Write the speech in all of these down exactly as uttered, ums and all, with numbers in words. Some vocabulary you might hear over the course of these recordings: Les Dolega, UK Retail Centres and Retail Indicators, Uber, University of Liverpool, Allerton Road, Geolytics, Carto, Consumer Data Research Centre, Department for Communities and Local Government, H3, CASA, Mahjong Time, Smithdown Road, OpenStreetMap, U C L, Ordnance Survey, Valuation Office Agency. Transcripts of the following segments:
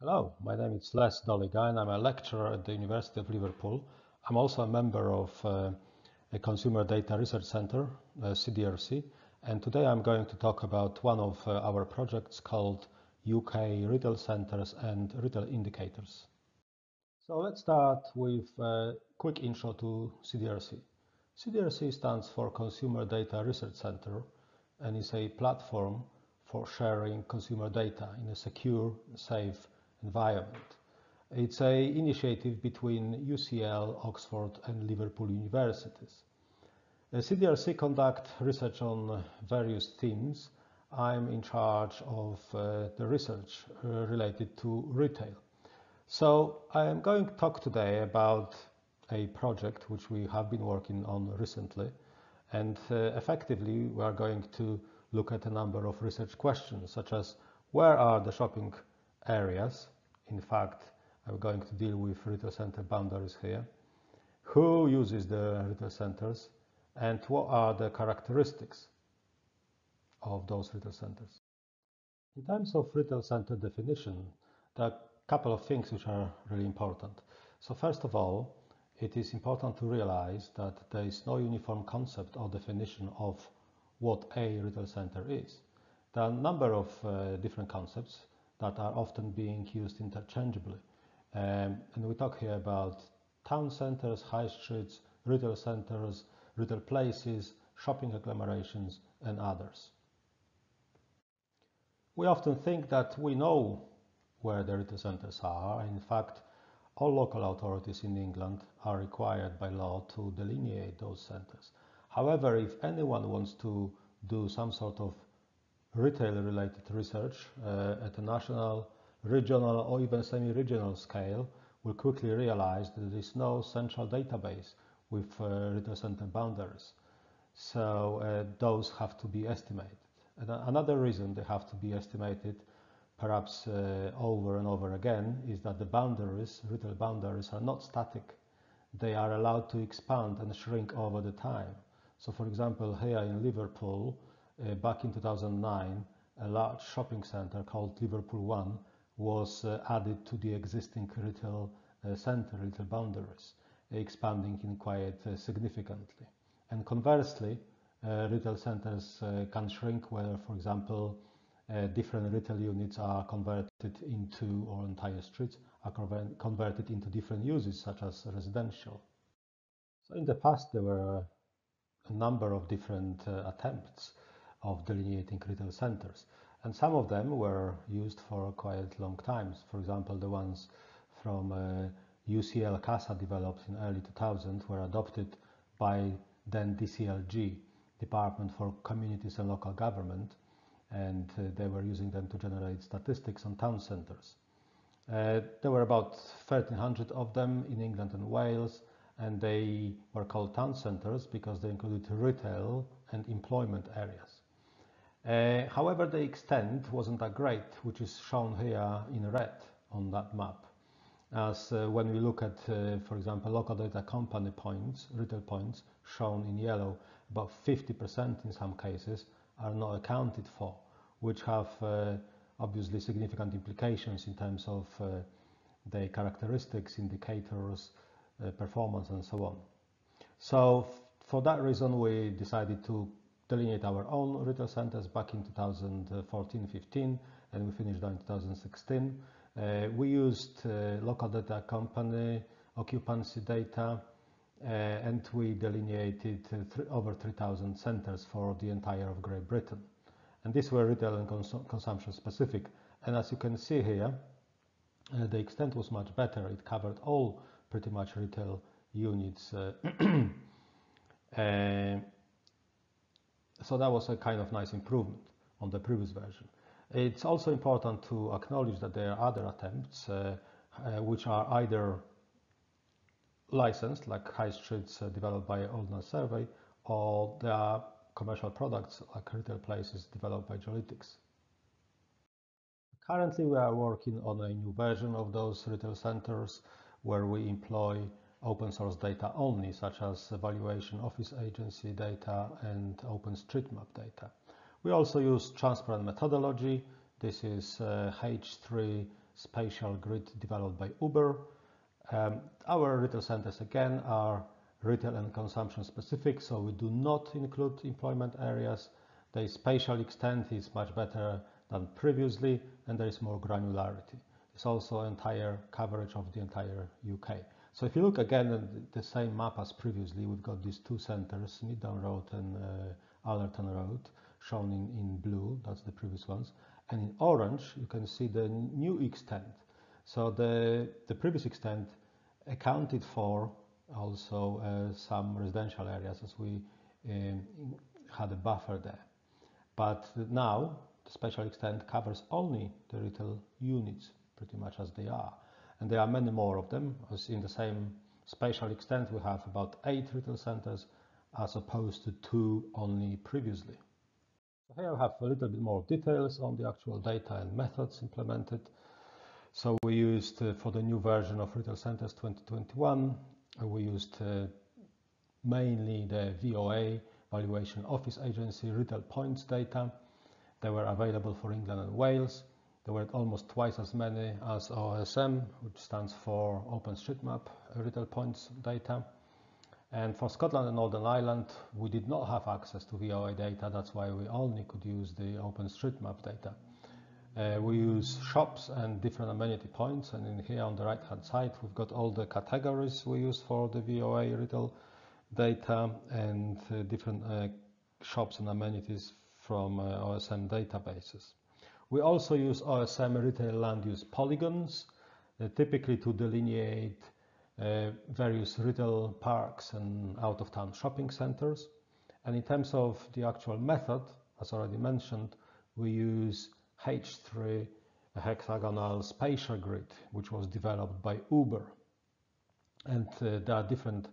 Hello, my name is Les Dolega and I'm a lecturer at the University of Liverpool. I'm also a member of uh, the Consumer Data Research Centre, uh, C D R C, and today I'm going to talk about one of uh, our projects called U K Retail Centres and Retail Indicators. So let's start with a quick intro to C D R C. C D R C stands for Consumer Data Research Centre and is a platform for sharing consumer data in a secure, safe environment. It's an initiative between U C L, Oxford and Liverpool universities. C D R C conduct research on various themes. I'm in charge of uh, the research uh, related to retail. So I am going to talk today about a project which we have been working on recently, and uh, effectively we are going to look at a number of research questions such as where are the shopping areas. In fact, I'm going to deal with retail center boundaries here. Who uses the retail centers and what are the characteristics of those retail centers? In terms of retail center definition, there are a couple of things which are really important. So first of all, it is important to realize that there is no uniform concept or definition of what a retail center is. There are a number of uh, different concepts that are often being used interchangeably. Um, and we talk here about town centers, high streets, retail centers, retail places, shopping agglomerations, and others. We often think that we know where the retail centers are. In fact, all local authorities in England are required by law to delineate those centers. However, if anyone wants to do some sort of retail-related research uh, at a national, regional, or even semi-regional scale, will quickly realize that there is no central database with uh, retail center boundaries. So uh, those have to be estimated. And another reason they have to be estimated, perhaps uh, over and over again, is that the boundaries, retail boundaries, are not static. They are allowed to expand and shrink over the time. So, for example, here in Liverpool, Uh, back in two thousand nine, a large shopping center called Liverpool One was uh, added to the existing retail uh, center, retail boundaries, expanding in quite uh, significantly. And conversely, uh, retail centers uh, can shrink where, for example, uh, different retail units are converted into, or entire streets are conver converted into different uses, such as residential. So in the past, there were a number of different uh, attempts of delineating retail centers, and some of them were used for quite long times. For example, the ones from uh, U C L CASA developed in early two thousand were adopted by then D C L G, Department for Communities and Local Government, and uh, they were using them to generate statistics on town centers. Uh, there were about thirteen hundred of them in England and Wales, and they were called town centers because they included retail and employment areas. Uh, however, the extent wasn't that great, which is shown here in red on that map. As uh, when we look at, uh, for example, local data company points, retail points, shown in yellow, about fifty percent in some cases are not accounted for, which have uh, obviously significant implications in terms of uh, their characteristics, indicators, uh, performance, and so on. So for that reason, we decided to delineate our own retail centers back in two thousand fourteen fifteen, and we finished that in two thousand sixteen. Uh, we used uh, local data company, occupancy data, uh, and we delineated uh, th over three thousand centers for the entire of Great Britain. And these were retail and cons consumption specific. And as you can see here, uh, the extent was much better. It covered all pretty much retail units. Uh, uh, So that was a kind of nice improvement on the previous version. It's also important to acknowledge that there are other attempts uh, uh, which are either licensed, like high streets uh, developed by Ordnance Survey, or there are commercial products like retail places developed by Geolytics. Currently, we are working on a new version of those retail centers where we employ open source data only, such as Valuation Office Agency data and OpenStreetMap data. We also use transparent methodology. This is uh, H three spatial grid developed by Uber. Um, our retail centers again are retail and consumption specific, so we do not include employment areas. The spatial extent is much better than previously, and there is more granularity. It's also entire coverage of the entire U K. So if you look again at the same map as previously, we've got these two centers, Smithdown Road and uh, Allerton Road, shown in, in blue, that's the previous ones. And in orange, you can see the new extent. So the, the previous extent accounted for also uh, some residential areas, as we um, had a buffer there. But now the spatial extent covers only the retail units, pretty much as they are. And there are many more of them. As in the same spatial extent, we have about eight retail centers as opposed to two only previously. Here I have a little bit more details on the actual data and methods implemented. So we used, uh, for the new version of Retail Centers twenty twenty-one, we used uh, mainly the V O A, Valuation Office Agency, Retail Points data. They were available for England and Wales. There were almost twice as many as O S M, which stands for OpenStreetMap, Retail Points data. And for Scotland and Northern Ireland, we did not have access to V O A data. That's why we only could use the OpenStreetMap data. Uh, we use shops and different amenity points. And in here on the right-hand side, we've got all the categories we use for the V O A retail data and uh, different uh, shops and amenities from uh, O S M databases. We also use O S M retail land use polygons, uh, typically to delineate Uh, various retail parks and out-of-town shopping centers. And in terms of the actual method, as already mentioned, we use H three, a hexagonal spatial grid, which was developed by Uber. And uh, there are different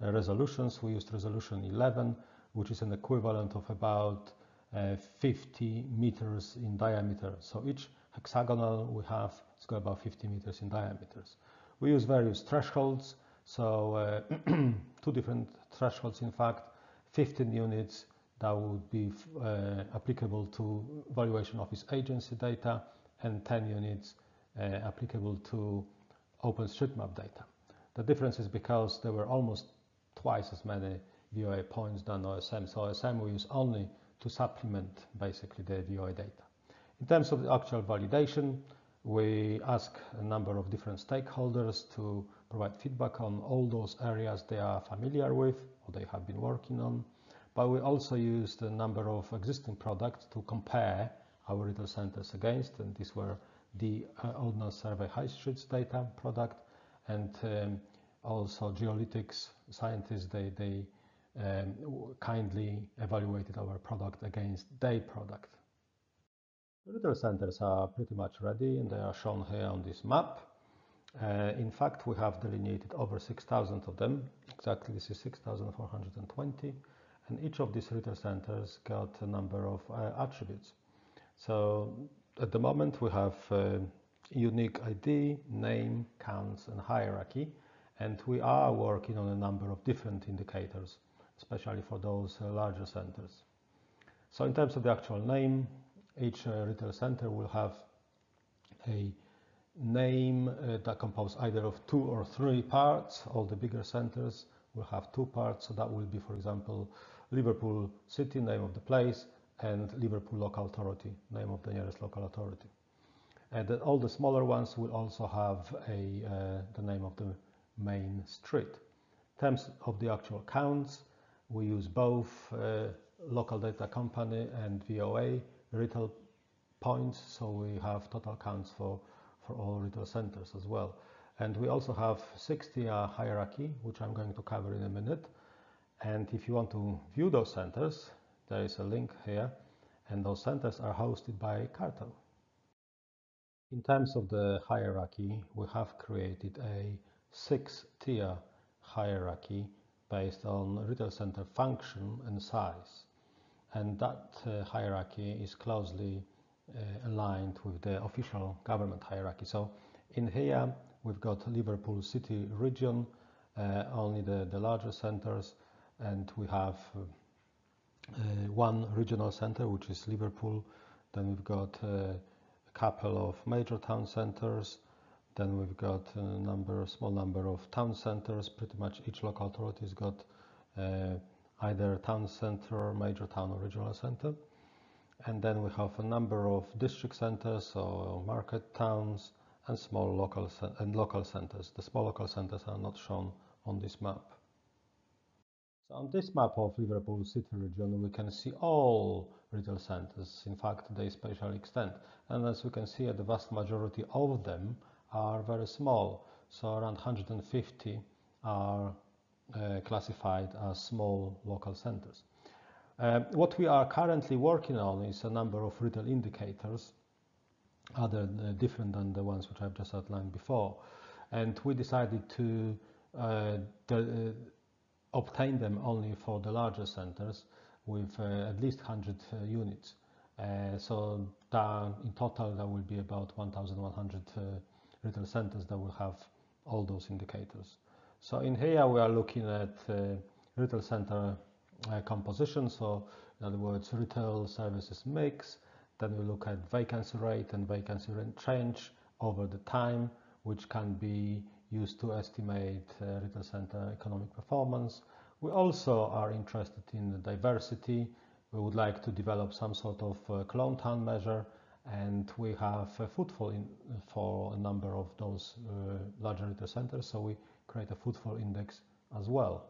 uh, resolutions. We used resolution eleven, which is an equivalent of about uh, fifty meters in diameter. So each hexagonal we have, it's got about fifty meters in diameters. We use various thresholds, so uh, two different thresholds, in fact, fifteen units that would be uh, applicable to Valuation Office Agency data and ten units uh, applicable to OpenStreetMap data. The difference is because there were almost twice as many V O A points than O S M, so O S M we use only to supplement basically the V O A data. In terms of the actual validation, we ask a number of different stakeholders to provide feedback on all those areas they are familiar with or they have been working on. But we also used a number of existing products to compare our retail centers against, and these were the uh, Ordnance Survey High Streets data product and um, also Geolytics scientists, they, they um, kindly evaluated our product against their product. The retail centers are pretty much ready, and they are shown here on this map. Uh, in fact, we have delineated over six thousand of them. Exactly, this is six thousand four hundred twenty, and each of these retail centers got a number of uh, attributes. So at the moment we have uh, unique I D, name, counts and hierarchy, and we are working on a number of different indicators, especially for those uh, larger centers. So in terms of the actual name, each uh, retail center will have a name uh, that composed either of two or three parts. All the bigger centers will have two parts, so that will be, for example, Liverpool City, name of the place, and Liverpool Local Authority, name of the nearest local authority. And then all the smaller ones will also have a, uh, the name of the main street. In terms of the actual counts, we use both uh, local data company and V O A retail points, so we have total counts for, for all retail centers as well. And we also have sixty uh, hierarchy, which I'm going to cover in a minute. And if you want to view those centers, there is a link here, and those centers are hosted by Carto. In terms of the hierarchy, we have created a six-tier hierarchy based on retail center function and size. And that uh, hierarchy is closely uh, aligned with the official government hierarchy. So in here, we've got Liverpool City region, uh, only the, the larger centers, and we have uh, one regional center, which is Liverpool. Then we've got uh, a couple of major town centres. Then we've got a number, a small number of town centres. Pretty much each local authority has got uh, either town centre, major town, or regional centre. And then we have a number of district centres, so market towns, and small local and local centres. The small local centres are not shown on this map. So on this map of Liverpool city region, we can see all retail centres. In fact, they spatially extend, and as we can see, the vast majority of them are very small. So around one hundred fifty are uh, classified as small local centres. Uh, what we are currently working on is a number of retail indicators, other uh, different than the ones which I've just outlined before, and we decided to uh, de uh, obtain them only for the larger centres with uh, at least one hundred uh, units. Uh, so that in total there will be about one thousand one hundred uh, retail centres that will have all those indicators. So in here we are looking at uh, retail centre Uh, composition, so in other words, retail services mix. Then we look at vacancy rate and vacancy rate change over the time, which can be used to estimate uh, retail center economic performance. We also are interested in the diversity. We would like to develop some sort of uh, clone town measure, and we have a footfall in, for a number of those uh, larger retail centers, so we create a footfall index as well.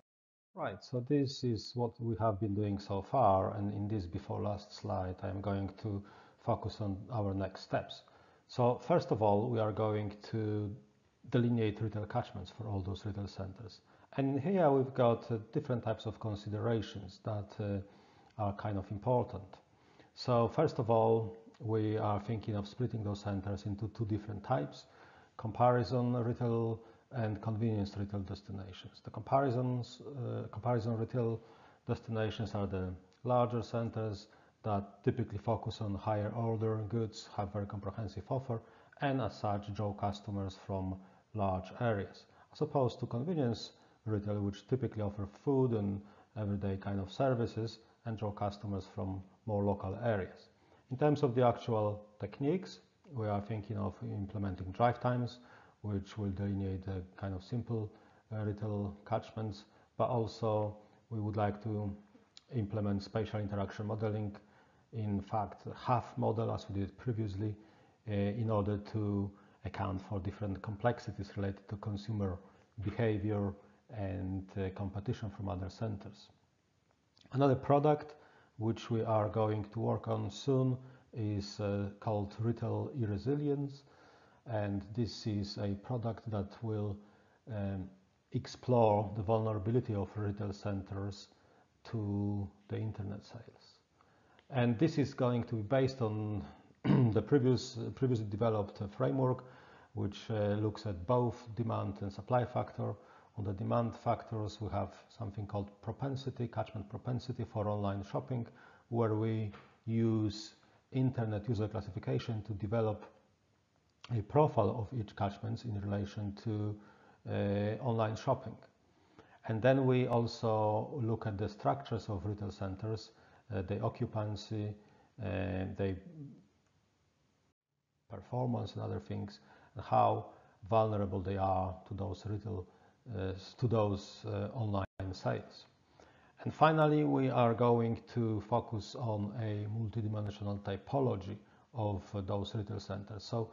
Right, so this is what we have been doing so far, and in this before last slide I'm going to focus on our next steps. So first of all, we are going to delineate retail catchments for all those retail centers, and here we've got uh, different types of considerations that uh, are kind of important. So first of all, we are thinking of splitting those centers into two different types: comparison retail and convenience retail destinations. The comparisons, uh, comparison retail destinations are the larger centers that typically focus on higher order goods, have very comprehensive offer, and as such draw customers from large areas, as opposed to convenience retail, which typically offer food and everyday kind of services and draw customers from more local areas. In terms of the actual techniques, we are thinking of implementing drive times, which will delineate a kind of simple uh, retail catchments, but also we would like to implement spatial interaction modeling, in fact half model as we did previously, uh, in order to account for different complexities related to consumer behavior and uh, competition from other centers. Another product which we are going to work on soon is uh, called Retail Resilience. And this is a product that will um, explore the vulnerability of retail centers to the internet sales. And this is going to be based on the previous, previously developed framework, which uh, looks at both demand and supply factor. On the demand factors, we have something called propensity, catchment propensity for online shopping, where we use internet user classification to develop a profile of each catchment in relation to uh, online shopping. And then we also look at the structures of retail centers, uh, the occupancy, uh, the performance and other things, and how vulnerable they are to those retail, uh, to those uh, online sales. And finally, we are going to focus on a multidimensional typology of uh, those retail centers. So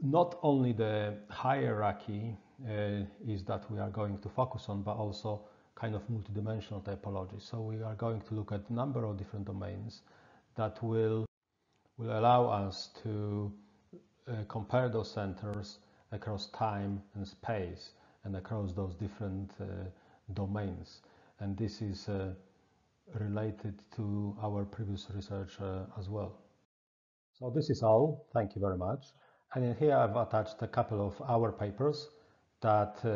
not only the hierarchy uh, is that we are going to focus on, but also kind of multidimensional typology. So we are going to look at a number of different domains that will, will allow us to uh, compare those centers across time and space and across those different uh, domains. And this is uh, related to our previous research uh, as well. So this is all. Thank you very much. And in here I've attached a couple of our papers that uh,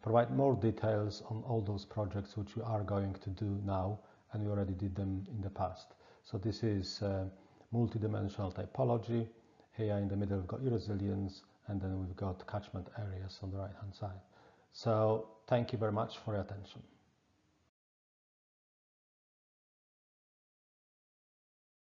provide more details on all those projects which we are going to do now, and we already did them in the past. So this is uh, multidimensional typology. Here in the middle we've got resilience, and then we've got catchment areas on the right hand side. So thank you very much for your attention.